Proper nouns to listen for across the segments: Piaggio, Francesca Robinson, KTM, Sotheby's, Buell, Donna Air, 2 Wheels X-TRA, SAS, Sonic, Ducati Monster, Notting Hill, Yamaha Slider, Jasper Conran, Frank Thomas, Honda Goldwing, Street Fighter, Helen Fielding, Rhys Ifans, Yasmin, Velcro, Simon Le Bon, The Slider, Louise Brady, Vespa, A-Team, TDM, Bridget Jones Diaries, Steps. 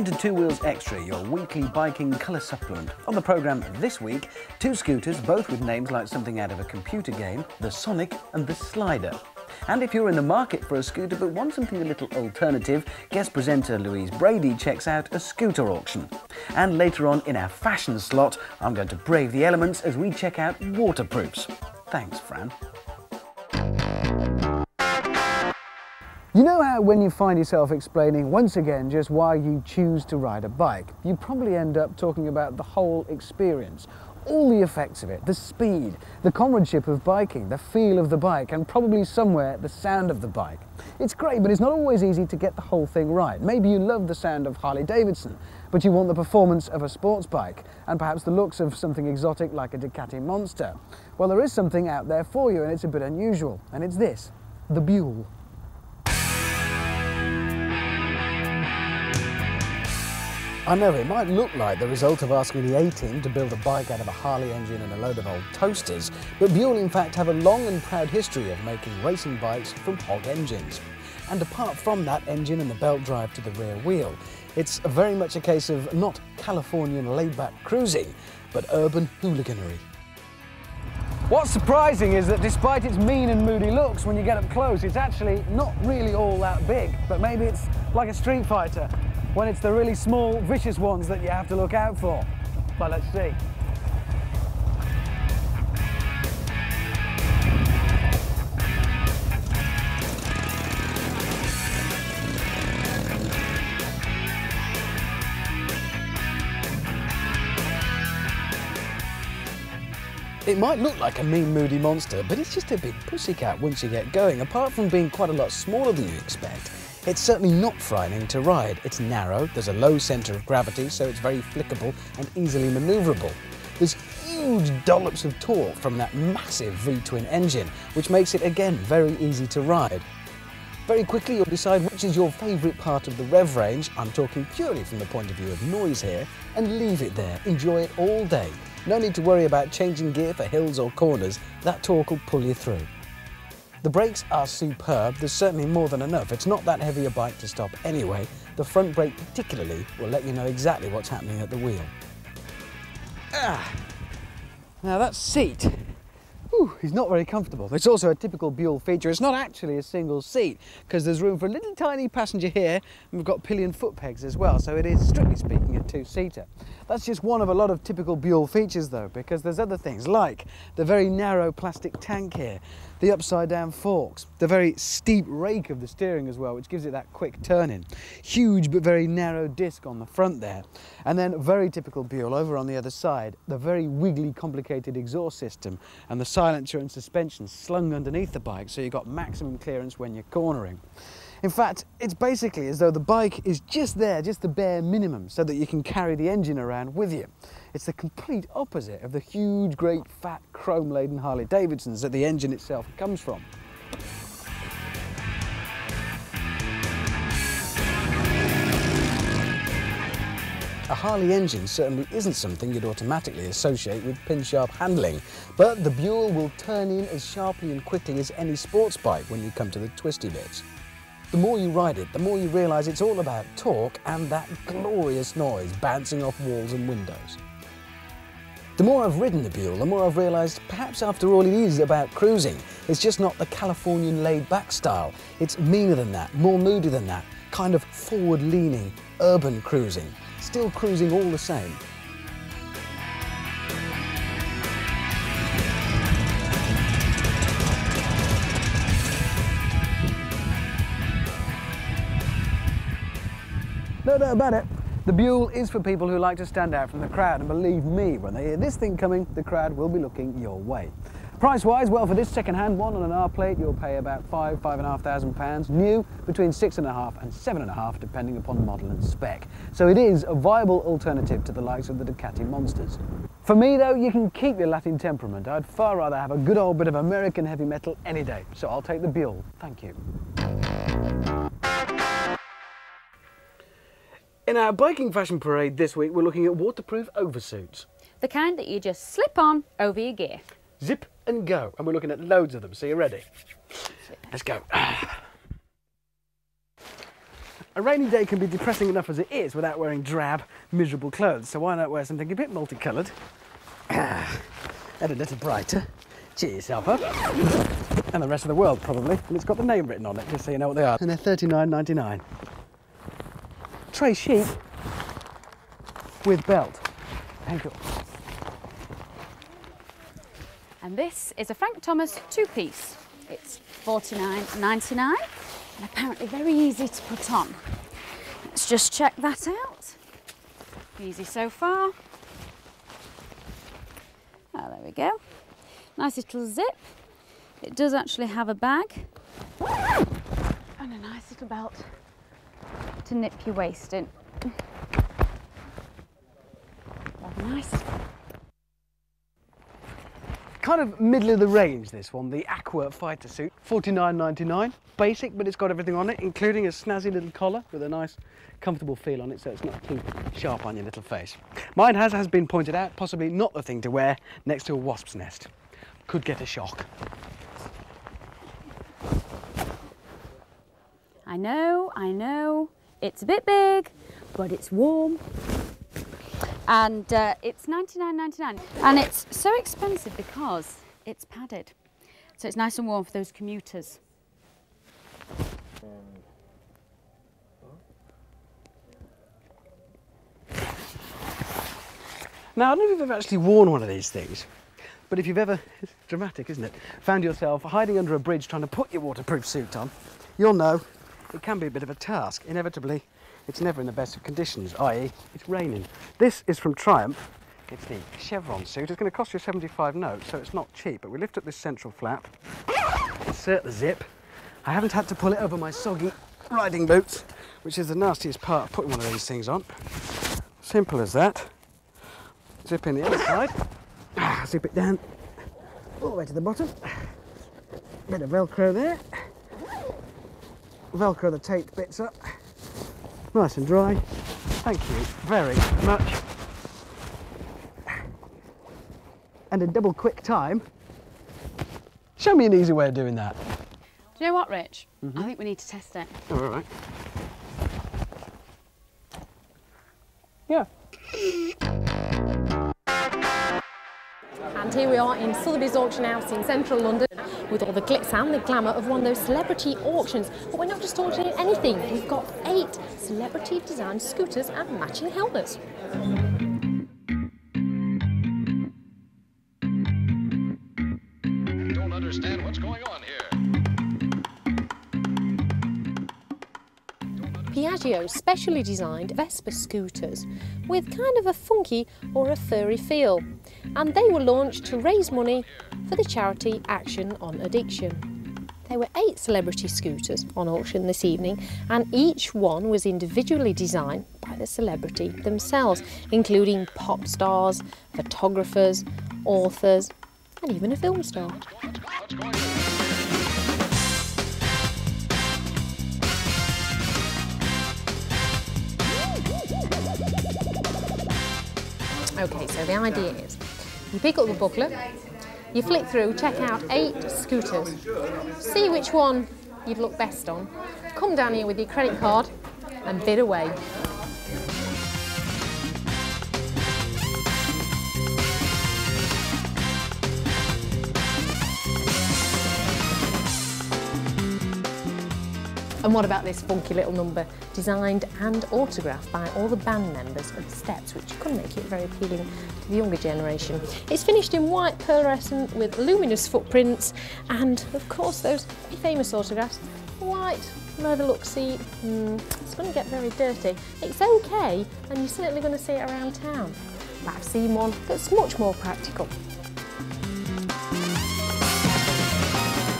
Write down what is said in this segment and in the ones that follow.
Welcome to Two Wheels Extra, your weekly biking colour supplement. On the programme this week, two scooters, both with names like something out of a computer game, the Sonic and the Slider. And if you're in the market for a scooter but want something a little alternative, guest presenter Louise Brady checks out a scooter auction. And later on in our fashion slot, I'm going to brave the elements as we check out waterproofs. Thanks, Fran. You know how when you find yourself explaining once again just why you choose to ride a bike, you probably end up talking about the whole experience, all the effects of it, the speed, the comradeship of biking, the feel of the bike, and probably somewhere the sound of the bike. It's great, but it's not always easy to get the whole thing right. Maybe you love the sound of Harley-Davidson, but you want the performance of a sports bike, and perhaps the looks of something exotic like a Ducati Monster. Well, there is something out there for you, and it's a bit unusual, and it's this, the Buell. I know it might look like the result of asking the A-Team to build a bike out of a Harley engine and a load of old toasters, but Buell in fact have a long and proud history of making racing bikes from hog engines. And apart from that engine and the belt drive to the rear wheel, it's very much a case of not Californian laid-back cruising, but urban hooliganery. What's surprising is that despite its mean and moody looks, when you get up close, it's actually not really all that big, but maybe it's like a Street Fighter, when it's the really small, vicious ones that you have to look out for. But let's see. It might look like a mean, moody monster, but it's just a big pussycat once you get going. Apart from being quite a lot smaller than you expect, it's certainly not frightening to ride. It's narrow, there's a low centre of gravity, so it's very flickable and easily manoeuvrable. There's huge dollops of torque from that massive V-twin engine, which makes it, again, very easy to ride. Very quickly, you'll decide which is your favourite part of the rev range, I'm talking purely from the point of view of noise here, and leave it there, enjoy it all day. No need to worry about changing gear for hills or corners, that torque will pull you through. The brakes are superb, there's certainly more than enough. It's not that heavy a bike to stop anyway. The front brake particularly will let you know exactly what's happening at the wheel. Now that seat, it's not very comfortable. It's also a typical Buell feature. It's not actually a single seat because there's room for a little tiny passenger here, and we've got pillion foot pegs as well, so it is, strictly speaking, a two-seater. That's just one of a lot of typical Buell features though, because there's other things like the very narrow plastic tank here, the upside-down forks, the very steep rake of the steering as well, which gives it that quick turn-in. Huge but very narrow disc on the front there. And then very typical Buell over on the other side, the very wiggly, complicated exhaust system and the silencer and suspension slung underneath the bike, so you've got maximum clearance when you're cornering. In fact, it's basically as though the bike is just there, just the bare minimum, so that you can carry the engine around with you. It's the complete opposite of the huge, great, fat, chrome-laden Harley-Davidsons that the engine itself comes from. A Harley engine certainly isn't something you'd automatically associate with pin-sharp handling, but the Buell will turn in as sharply and quickly as any sports bike when you come to the twisty bits. The more you ride it, the more you realise it's all about torque and that glorious noise bouncing off walls and windows. The more I've ridden the Buell, the more I've realised perhaps after all it is about cruising. It's just not the Californian laid-back style. It's meaner than that, more moody than that, kind of forward-leaning, urban cruising. Still cruising all the same. No doubt about it, the Buell is for people who like to stand out from the crowd, and believe me, when they hear this thing coming, the crowd will be looking your way. Price-wise, well, for this second-hand one on an R-plate, you'll pay about £5,500 new, between £6,500 and £7,500, depending upon the model and spec. So it is a viable alternative to the likes of the Ducati Monsters. For me, though, you can keep your Latin temperament. I'd far rather have a good old bit of American heavy metal any day, so I'll take the Buell, thank you. In our biking fashion parade this week, we're looking at waterproof oversuits. The kind that you just slip on over your gear. Zip and go. And we're looking at loads of them, so you're ready? Let's go. A rainy day can be depressing enough as it is without wearing drab, miserable clothes, so why not wear something a bit multicoloured? And a little brighter. Cheer yourself up. And the rest of the world, probably. And it's got the name written on it, just so you know what they are. And they're £39.99. Tray sheep with belt. Thank you. And this is a Frank Thomas two-piece. It's £49.99 and apparently very easy to put on. Let's just check that out. Easy so far. Oh, there we go. Nice little zip. It does actually have a bag and a nice little belt to nip your waist in. Nice. Kind of middle of the range, this one, the Aqua fighter suit, £49.99. Basic, but it's got everything on it, including a snazzy little collar with a nice, comfortable feel on it, so it's not too sharp on your little face. Mine has been pointed out, possibly not the thing to wear next to a wasp's nest. Could get a shock. I know, it's a bit big, but it's warm. And it's £99.99 and it's so expensive because it's padded, so it's nice and warm for those commuters. Now, I don't know if you've ever actually worn one of these things, but if you've ever, it's dramatic, isn't it, found yourself hiding under a bridge trying to put your waterproof suit on, you'll know it can be a bit of a task. Inevitably, it's never in the best of conditions, i.e. it's raining. This is from Triumph. It's the chevron suit. It's going to cost you 75 notes, so it's not cheap, but we lift up this central flap, insert the zip. I haven't had to pull it over my soggy riding boots, which is the nastiest part of putting one of these things on. Simple as that. Zip in the other side. Zip it down all the way to the bottom. Bit of Velcro there. Velcro the taped bits up. Nice and dry. Thank you very much. And in double quick time. Show me an easy way of doing that. Do you know what, Rich? Mm-hmm. I think we need to test it. Oh, all right. Yeah. And here we are in Sotheby's auction house in central London, with all the glitz and the glamour of one of those celebrity auctions. But we're not just auctioning anything. We've got 8 celebrity designed scooters and matching helmets. I don't understand what's going on here. Piaggio specially designed Vespa scooters with kind of a funky or a furry feel. And they were launched to raise money for the charity Action on Addiction. There were 8 celebrity scooters on auction this evening, and each one was individually designed by the celebrity themselves, including pop stars, photographers, authors, and even a film star. Okay, so the idea is you pick up the booklet, you flick through, check out 8 scooters, see which one you'd look best on, come down here with your credit card and bid away. And what about this funky little number, designed and autographed by all the band members of Steps, which could make it very appealing to the younger generation. It's finished in white pearlescent with luminous footprints and, of course, those famous autographs. White leather look seat. It's going to get very dirty. It's okay, and you're certainly going to see it around town. But I've seen one that's much more practical.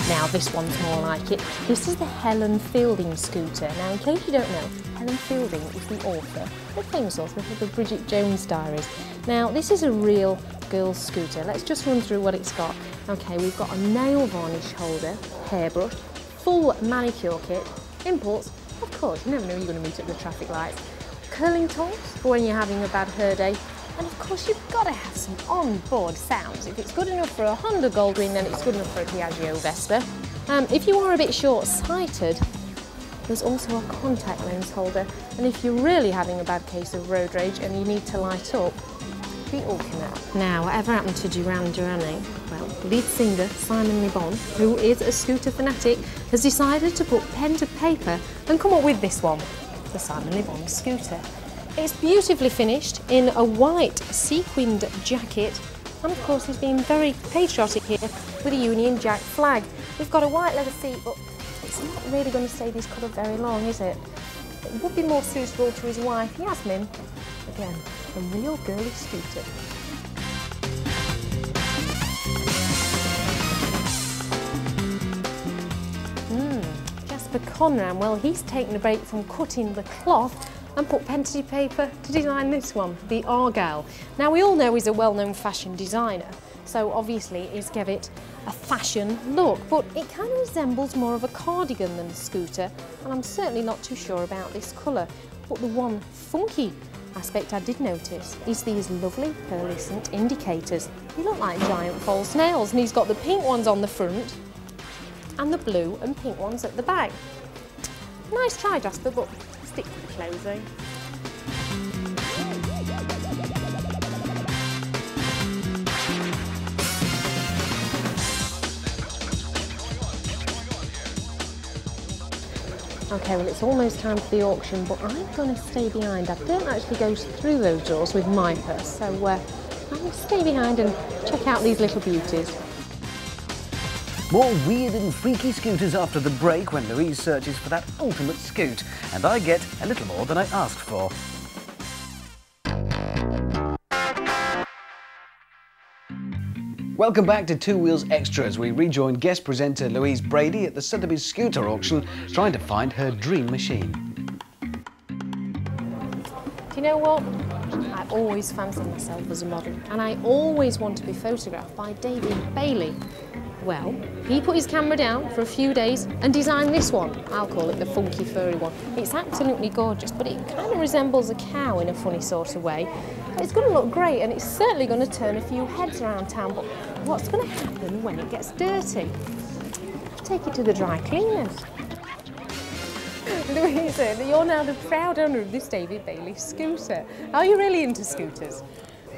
Now this one's more like it. This is the Helen Fielding scooter. Now, in case you don't know, Helen Fielding is the author, the famous author of the Bridget Jones Diaries. Now, this is a real girl's scooter. Let's just run through what it's got. Okay, we've got a nail varnish holder, hairbrush, full manicure kit, imports, of course, you never know you're going to meet up with traffic lights, curling tongs for when you're having a bad hair day, and of course you've got to have some on-board sounds. If it's good enough for a Honda Goldwing, then it's good enough for a Piaggio Vespa. If you are a bit short-sighted, There's also a contact lens holder, and if you're really having a bad case of road rage and you need to light up, we all can help. Now, whatever happened to Duran Duran? Well, lead singer Simon Le Bon, who is a scooter fanatic, has decided to put pen to paper and come up with this one, the Simon Le Bon scooter. It's beautifully finished in a white sequined jacket, and of course he's been very patriotic here with a Union Jack flag. We've got a white leather seat, but it's not really going to stay this colour very long, is it? It would be more suitable to his wife, Yasmin. Again, a real girly scooter. Jasper Conran, well, he's taken a break from cutting the cloth and put pen to paper to design this one, the Argyle. Now, we all know he's a well-known fashion designer, so obviously he's gave it a fashion look, but it kind of resembles more of a cardigan than a scooter, and I'm certainly not too sure about this colour. But the one funky aspect I did notice is these lovely pearlescent indicators. They look like giant false nails, and he's got the pink ones on the front and the blue and pink ones at the back. Nice try, Jasper, but stick to the clothing. Okay, well, it's almost time for the auction, but I'm going to stay behind. I don't actually go through those doors with my purse, so I'll stay behind and check out these little beauties. More weird and freaky scooters after the break when Louise searches for that ultimate scoot, and I get a little more than I asked for. Welcome back to Two Wheels Extra as we rejoin guest presenter Louise Brady at the Sotheby's scooter auction, trying to find her dream machine. Do you know what? I always fancied myself as a model, and I always want to be photographed by David Bailey. Well, he put his camera down for a few days and designed this one. I'll call it the funky furry one. It's absolutely gorgeous, but it kind of resembles a cow in a funny sort of way. It's going to look great, and it's certainly going to turn a few heads around town, but what's going to happen when it gets dirty? Take it to the dry cleaners. Louisa, you're now the proud owner of this David Bailey scooter. Are you really into scooters?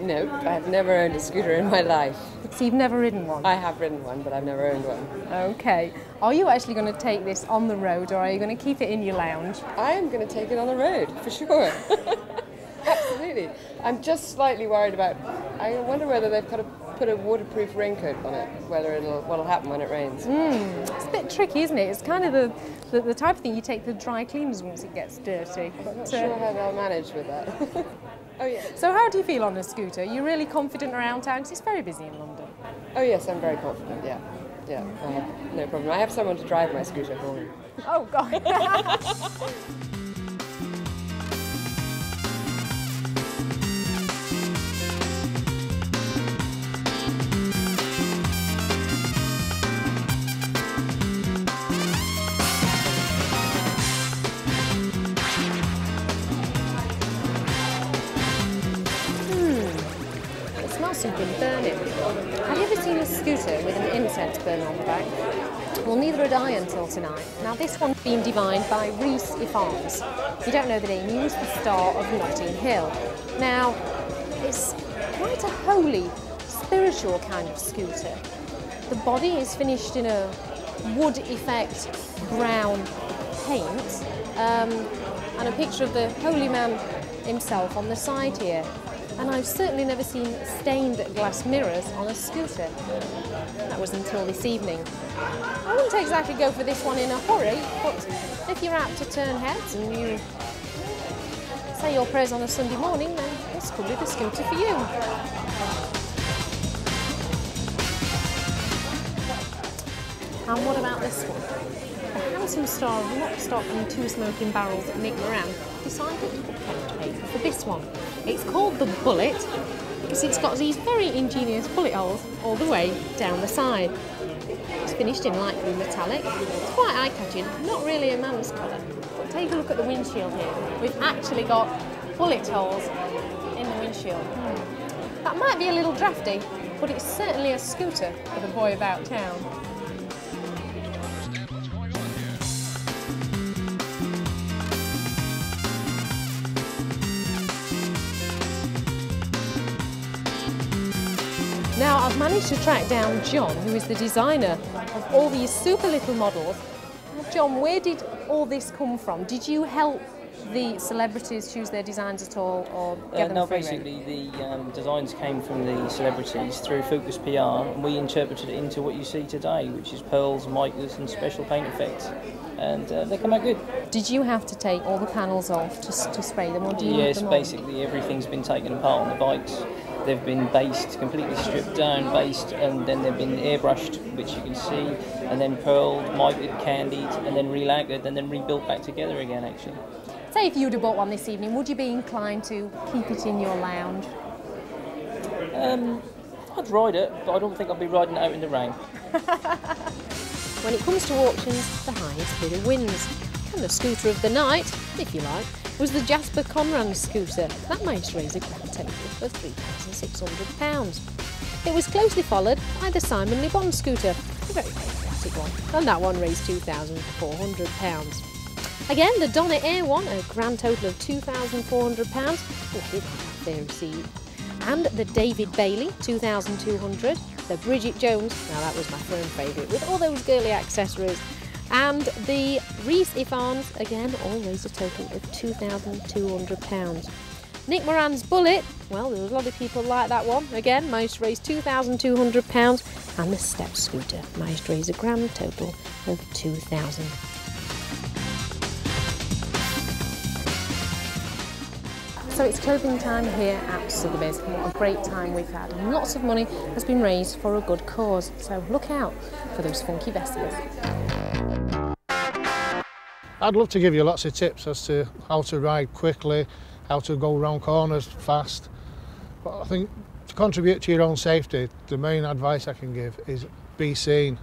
No, I've never owned a scooter in my life. So you've never ridden one? I have ridden one, but I've never owned one. Okay. Are you actually going to take this on the road, or are you going to keep it in your lounge? I am going to take it on the road, for sure. Absolutely. I'm just slightly worried about, I wonder whether they've got to put a waterproof raincoat on it, whether what'll happen when it rains. It's a bit tricky, isn't it? It's kind of the type of thing you take to the dry cleaners once it gets dirty. I'm not sure how they'll manage with that. Oh, yeah. So how do you feel on a scooter? Are you really confident around town? Because it's very busy in London. Oh yes, I'm very confident, yeah. Yeah, I have no problem. I have someone to drive my scooter for me. Oh, God. Burn on the back. Well, neither had I until tonight. Now, this one's been divined by Rhys Ifans. If you don't know the name, he was the star of Notting Hill. Now, it's quite a holy, spiritual kind of scooter. The body is finished in a wood effect brown paint, and a picture of the holy man himself on the side here. And I've certainly never seen stained glass mirrors on a scooter. That was until this evening. I wouldn't exactly go for this one in a hurry, but if you're apt to turn heads and you say your prayers on a Sunday morning, then this could be the scooter for you. And what about this one? The handsome star of Lockstock and Two Smoking Barrels, Nick Moran, decided to put pen to paper for this one. It's called the Bullet because it's got these very ingenious bullet holes all the way down the side. It's finished in light blue metallic. It's quite eye-catching, not really a man's colour. But take a look at the windshield here. We've actually got bullet holes in the windshield. That might be a little drafty, but it's certainly a scooter for the boy about town. I've managed to track down John, who is the designer of all these super little models. John, where did all this come from? Did you help the celebrities choose their designs at all, or get them free? No, basically the designs came from the celebrities through Focus PR, and we interpreted it into what you see today, which is pearls, micas and special paint effects, and they come out good. Did you have to take all the panels off to spray them, or do you have them on? Basically everything's been taken apart on the bikes. They've been based, completely stripped down, based, and then they've been airbrushed, which you can see, and then pearled, mic'd, candied, and then re-lacquered, and then rebuilt back together again, actually. Say if you'd have bought one this evening, would you be inclined to keep it in your lounge? I'd ride it, but I don't think I'd be riding it out in the rain. When it comes to auctions, the highest bidder wins. And the scooter of the night, if you like, was the Jasper Conran scooter. That managed to raise a grand total for £3,600. It was closely followed by the Simon Le Bon scooter, a very classic one, and that one raised £2,400. Again, the Donna Air one, a grand total of £2,400, what did they receive? And the David Bailey, £2,200, the Bridget Jones, now that was my firm favourite, with all those girly accessories, and the Rhys Ifans, again, all raised a total of £2,200. Nick Moran's Bullet, well, there was a lot of people like that one, again, managed to raise £2,200, and the Steps scooter managed to raise a grand total of £2,000. So it's clothing time here at Sotheby's, and what a great time we've had, and lots of money has been raised for a good cause, so look out for those funky vestiges. I'd love to give you lots of tips as to how to ride quickly, how to go round corners fast, but I think to contribute to your own safety, the main advice I can give is be seen.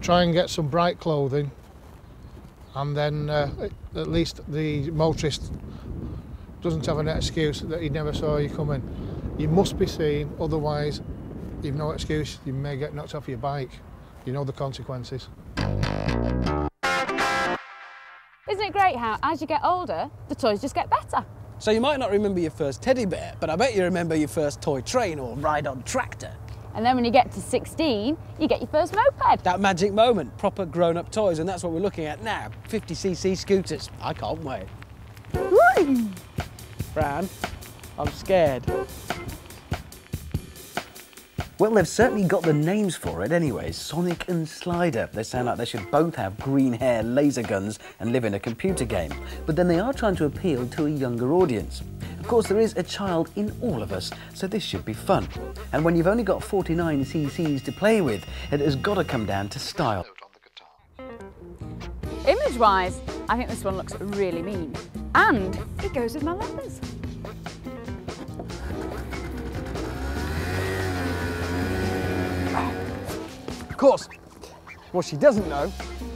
Try and get some bright clothing, and then at least the motorist doesn't have an excuse that he never saw you coming. You must be seen, otherwise you've no excuse. You may get knocked off your bike. You know the consequences. Isn't it great how, as you get older, the toys just get better? So you might not remember your first teddy bear, but I bet you remember your first toy train or ride-on tractor. And then when you get to 16, you get your first moped. That magic moment, proper grown-up toys, and that's what we're looking at now, 50cc scooters. I can't wait. Woo! Fran, I'm scared. Well, they've certainly got the names for it anyway, Sonic and Slider. They sound like they should both have green hair, laser guns and live in a computer game. But then they are trying to appeal to a younger audience. Of course, there is a child in all of us, so this should be fun. And when you've only got 49 cc's to play with, it has got to come down to style. Image-wise, I think this one looks really mean. And it goes with my leathers. Of course, what she doesn't know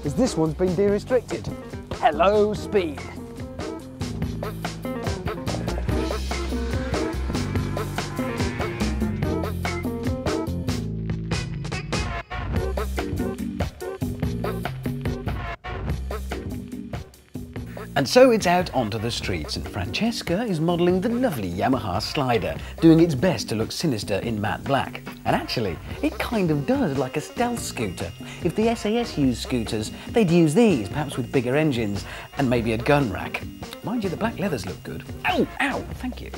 is this one's been de-restricted. Hello, speed. And so it's out onto the streets, and Francesca is modelling the lovely Yamaha Slider, doing its best to look sinister in matte black. And actually, it kind of does, like a stealth scooter. If the SAS used scooters, they'd use these, perhaps with bigger engines, and maybe a gun rack. Mind you, the black leathers look good. Ow, ow, thank you.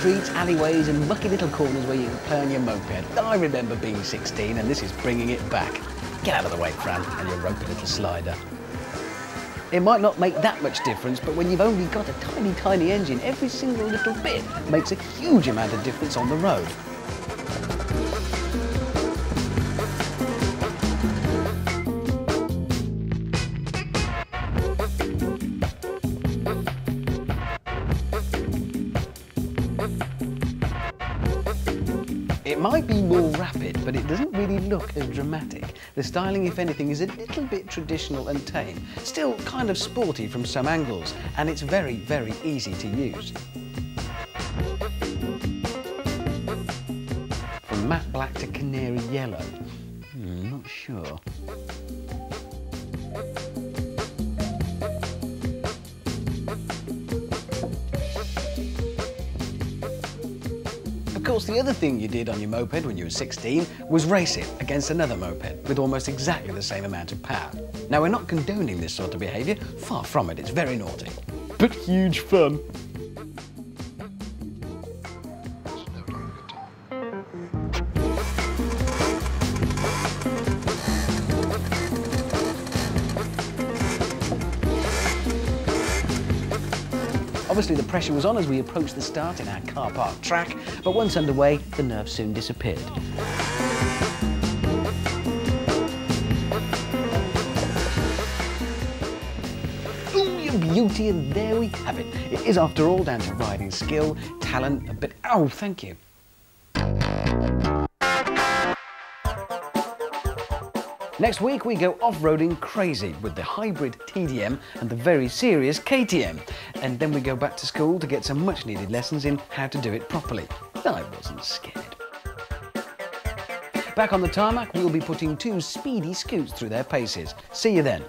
Streets, alleyways and mucky little corners where you can play on your moped. I remember being 16 and this is bringing it back. Get out of the way, Fran, and your ropey little slider. It might not make that much difference, but when you've only got a tiny, tiny engine, every single little bit makes a huge amount of difference on the road. It might be more rapid, but it doesn't really look as dramatic. The styling, if anything, is a little bit traditional and tame, still kind of sporty from some angles, and it's very, very easy to use. matte black to canary yellow. Not sure. Of course, the other thing you did on your moped when you were 16 was race it against another moped with almost exactly the same amount of power. Now, we're not condoning this sort of behaviour, far from it, it's very naughty. But huge fun. Obviously, the pressure was on as we approached the start in our car park track, but once underway, the nerve soon disappeared. Ooh, you beauty, and there we have it. It is, after all, down to riding skill, talent, a bit... Oh, thank you. Next week, we go off-roading crazy with the hybrid TDM and the very serious KTM. And then we go back to school to get some much-needed lessons in how to do it properly. I wasn't scared. Back on the tarmac, we'll be putting two speedy scoots through their paces. See you then.